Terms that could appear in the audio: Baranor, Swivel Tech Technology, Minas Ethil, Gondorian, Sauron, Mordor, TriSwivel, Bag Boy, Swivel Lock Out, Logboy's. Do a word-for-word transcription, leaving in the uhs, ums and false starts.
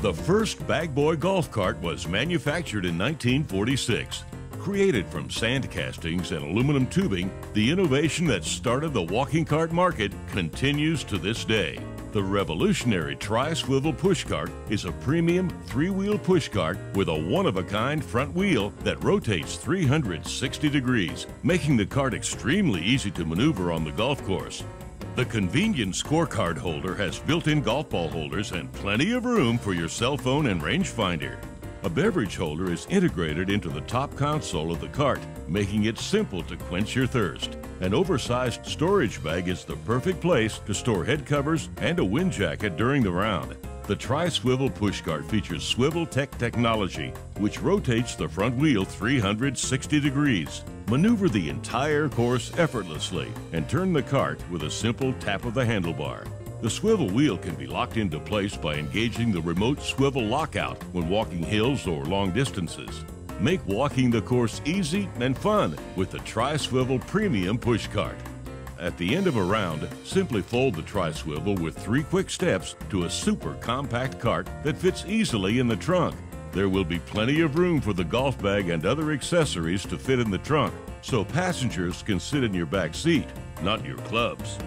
The first Bag Boy golf cart was manufactured in nineteen forty-six. Created from sand castings and aluminum tubing, the innovation that started the walking cart market continues to this day. The revolutionary TriSwivel pushcart is a premium three-wheel pushcart with a one-of-a-kind front wheel that rotates three hundred sixty degrees, making the cart extremely easy to maneuver on the golf course. The convenient scorecard holder has built-in golf ball holders and plenty of room for your cell phone and rangefinder. A beverage holder is integrated into the top console of the cart, making it simple to quench your thirst. An oversized storage bag is the perfect place to store head covers and a wind jacket during the round. The TriSwivel pushcart features Swivel Tech Technology, which rotates the front wheel three hundred sixty degrees. Maneuver the entire course effortlessly and turn the cart with a simple tap of the handlebar. The swivel wheel can be locked into place by engaging the remote Swivel Lock Out when walking hills or long distances. Make walking the course easy and fun with the TriSwivel Premium Pushcart. At the end of a round, simply fold the TriSwivel with three quick steps to a super compact cart that fits easily in the trunk. There will be plenty of room for the golf bag and other accessories to fit in the trunk, so passengers can sit in your back seat, not your clubs.